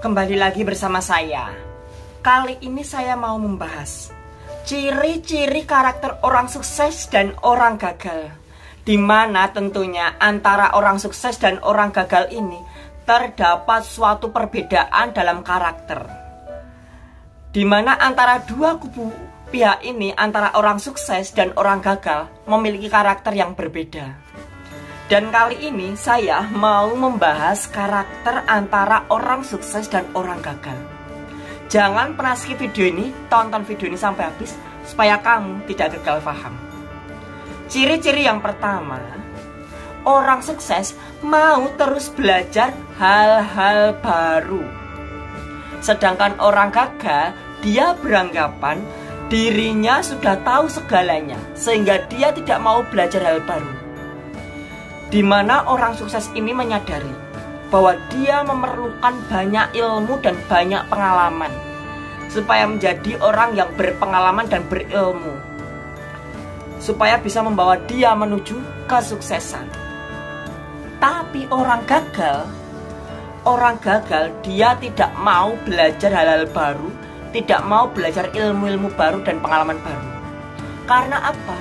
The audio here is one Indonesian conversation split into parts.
Kembali lagi bersama saya. Kali ini saya mau membahas ciri-ciri karakter orang sukses dan orang gagal, dimana tentunya antara orang sukses dan orang gagal ini terdapat suatu perbedaan dalam karakter, dimana antara dua kubu pihak ini, antara orang sukses dan orang gagal, memiliki karakter yang berbeda. Dan kali ini saya mau membahas karakter antara orang sukses dan orang gagal. Jangan pernah skip video ini, tonton video ini sampai habis supaya kamu tidak gagal paham. Ciri-ciri yang pertama, orang sukses mau terus belajar hal-hal baru. Sedangkan orang gagal, dia beranggapan dirinya sudah tahu segalanya, sehingga dia tidak mau belajar hal baru. Dimana orang sukses ini menyadari bahwa dia memerlukan banyak ilmu dan banyak pengalaman supaya menjadi orang yang berpengalaman dan berilmu, supaya bisa membawa dia menuju kesuksesan. Tapi orang gagal dia tidak mau belajar hal-hal baru, tidak mau belajar ilmu-ilmu baru dan pengalaman baru. Karena apa?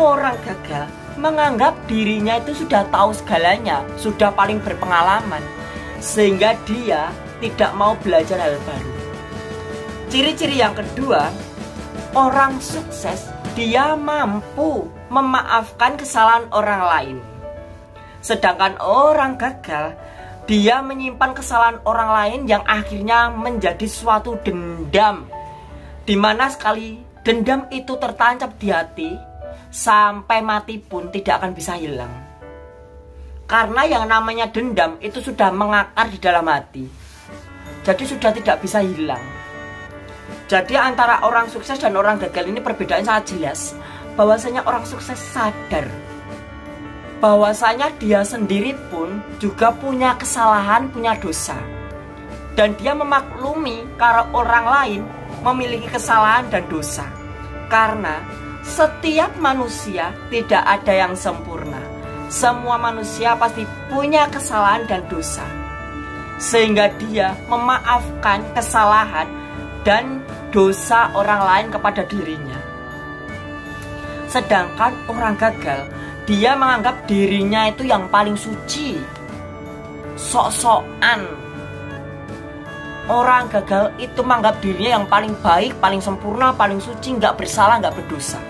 Orang gagal menganggap dirinya itu sudah tahu segalanya, sudah paling berpengalaman, sehingga dia tidak mau belajar hal baru. Ciri-ciri yang kedua, orang sukses dia mampu memaafkan kesalahan orang lain. Sedangkan orang gagal, dia menyimpan kesalahan orang lain yang akhirnya menjadi suatu dendam, dimana sekali dendam itu tertancap di hati, sampai mati pun tidak akan bisa hilang. Karena yang namanya dendam itu sudah mengakar di dalam hati, jadi sudah tidak bisa hilang. Jadi antara orang sukses dan orang gagal ini perbedaan sangat jelas. Bahwasanya orang sukses sadar bahwasanya dia sendiri pun juga punya kesalahan, punya dosa, dan dia memaklumi kalau orang lain memiliki kesalahan dan dosa. Karena setiap manusia tidak ada yang sempurna. Semua manusia pasti punya kesalahan dan dosa, sehingga dia memaafkan kesalahan dan dosa orang lain kepada dirinya. Sedangkan orang gagal, dia menganggap dirinya itu yang paling suci, sok-sokan. Orang gagal itu menganggap dirinya yang paling baik, paling sempurna, paling suci, nggak bersalah, nggak berdosa,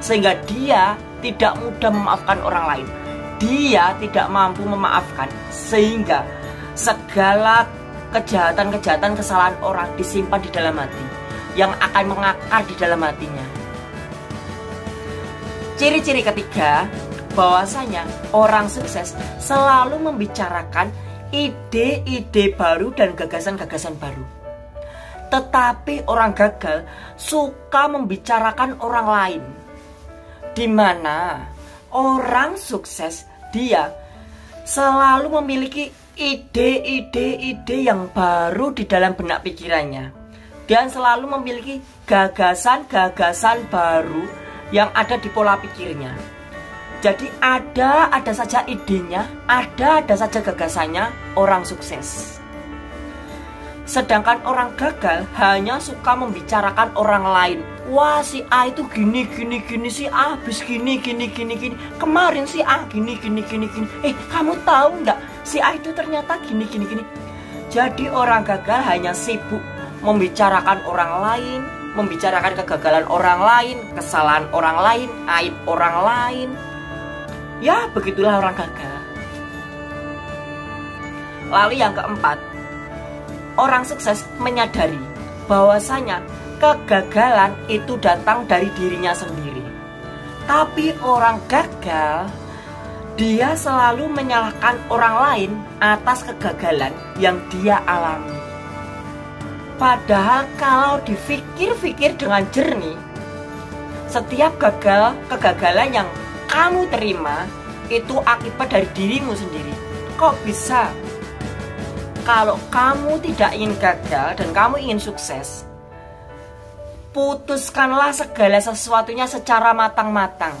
sehingga dia tidak mudah memaafkan orang lain. Dia tidak mampu memaafkan, sehingga segala kejahatan-kejahatan, kesalahan orang disimpan di dalam hati, yang akan mengakar di dalam hatinya. Ciri-ciri ketiga, bahwasanya orang sukses selalu membicarakan ide-ide baru dan gagasan-gagasan baru. Tetapi orang gagal suka membicarakan orang lain. Dimana orang sukses dia selalu memiliki ide yang baru di dalam benak pikirannya. Dia selalu memiliki gagasan-gagasan baru yang ada di pola pikirnya. Jadi ada saja idenya, ada saja gagasannya orang sukses. Sedangkan orang gagal hanya suka membicarakan orang lain. Wah, si A itu gini, si A habis gini. Kemarin si A gini. Kamu tahu nggak? Si A itu ternyata gini. Jadi orang gagal hanya sibuk membicarakan orang lain, membicarakan kegagalan orang lain, kesalahan orang lain, aib orang lain. Ya, begitulah orang gagal. Lalu yang keempat, orang sukses menyadari bahwasanya kegagalan itu datang dari dirinya sendiri. Tapi orang gagal, dia selalu menyalahkan orang lain atas kegagalan yang dia alami. Padahal kalau dipikir-pikir dengan jernih, setiap kegagalan yang kamu terima itu akibat dari dirimu sendiri. Kok bisa? Kalau kamu tidak ingin gagal dan kamu ingin sukses, putuskanlah segala sesuatunya secara matang-matang.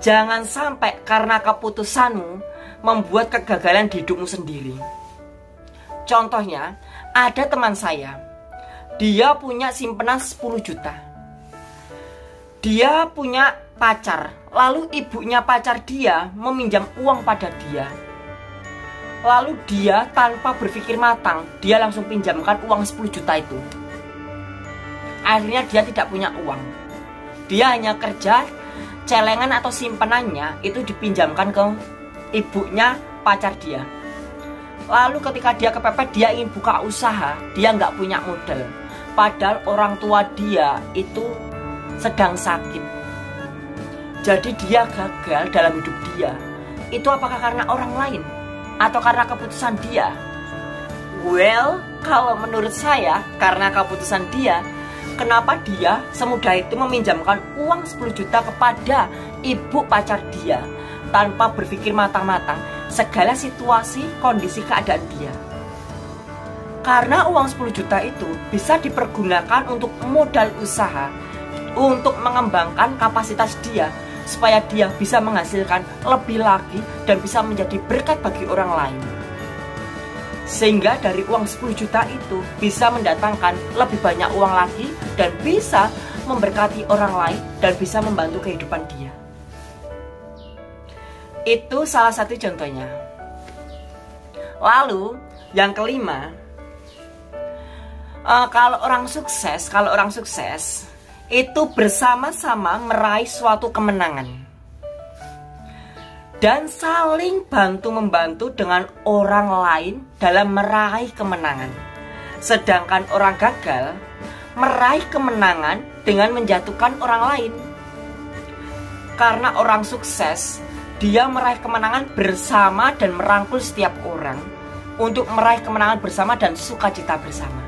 Jangan sampai karena keputusanmu membuat kegagalan di hidupmu sendiri. Contohnya, Ada teman saya, dia punya simpenan 10 juta. Dia punya pacar, lalu ibunya pacar dia meminjam uang pada dia. Lalu dia tanpa berpikir matang, dia langsung pinjamkan uang 10 juta itu. Akhirnya dia tidak punya uang. Dia hanya kerja, celengan atau simpenannya itu dipinjamkan ke ibunya pacar dia. Lalu ketika dia kepepet, dia ingin buka usaha, dia nggak punya modal. Padahal orang tua dia itu sedang sakit. Jadi dia gagal dalam hidup dia. Itu apakah karena orang lain? Atau karena keputusan dia? Well, kalau menurut saya, karena keputusan dia. Kenapa dia semudah itu meminjamkan uang 10 juta kepada ibu pacar dia tanpa berpikir matang-matang segala situasi kondisi keadaan dia? Karena uang 10 juta itu bisa dipergunakan untuk modal usaha, untuk mengembangkan kapasitas dia supaya dia bisa menghasilkan lebih lagi dan bisa menjadi berkat bagi orang lain. Sehingga dari uang 10 juta itu bisa mendatangkan lebih banyak uang lagi dan bisa memberkati orang lain dan bisa membantu kehidupan dia. Itu salah satu contohnya. Lalu yang kelima, kalau orang sukses itu bersama-sama meraih suatu kemenangan dan saling bantu-membantu dengan orang lain dalam meraih kemenangan. Sedangkan orang gagal meraih kemenangan dengan menjatuhkan orang lain. Karena orang sukses, dia meraih kemenangan bersama dan merangkul setiap orang untuk meraih kemenangan bersama dan sukacita bersama.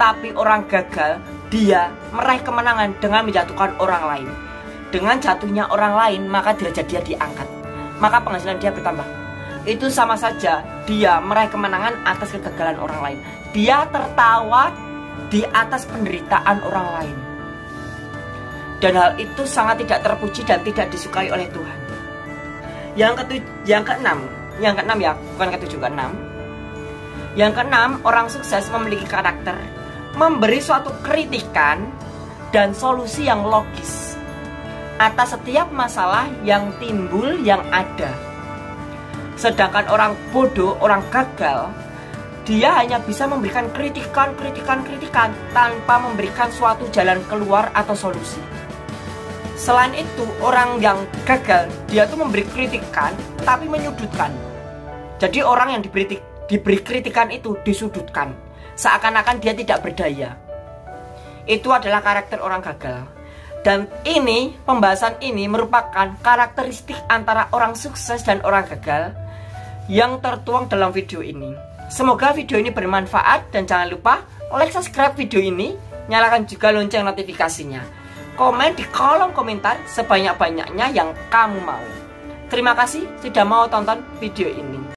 Tapi orang gagal, dia meraih kemenangan dengan menjatuhkan orang lain. Dengan jatuhnya orang lain, maka derajat dia diangkat, maka penghasilan dia bertambah. Itu sama saja dia meraih kemenangan atas kegagalan orang lain. Dia tertawa di atas penderitaan orang lain. Dan hal itu sangat tidak terpuji dan tidak disukai oleh Tuhan. Yang keenam, orang sukses memiliki karakter memberi suatu kritikan dan solusi yang logis atas setiap masalah yang timbul yang ada. Sedangkan orang bodoh, orang gagal, dia hanya bisa memberikan kritikan tanpa memberikan suatu jalan keluar atau solusi. Selain itu, orang yang gagal, dia tuh memberi kritikan tapi menyudutkan. Jadi orang yang diberi kritikan itu disudutkan, seakan-akan dia tidak berdaya. Itu adalah karakter orang gagal. Dan ini, pembahasan ini merupakan karakteristik antara orang sukses dan orang gagal yang tertuang dalam video ini. Semoga video ini bermanfaat dan jangan lupa like, subscribe video ini, nyalakan juga lonceng notifikasinya. Komen di kolom komentar sebanyak-banyaknya yang kamu mau. Terima kasih sudah mau tonton video ini.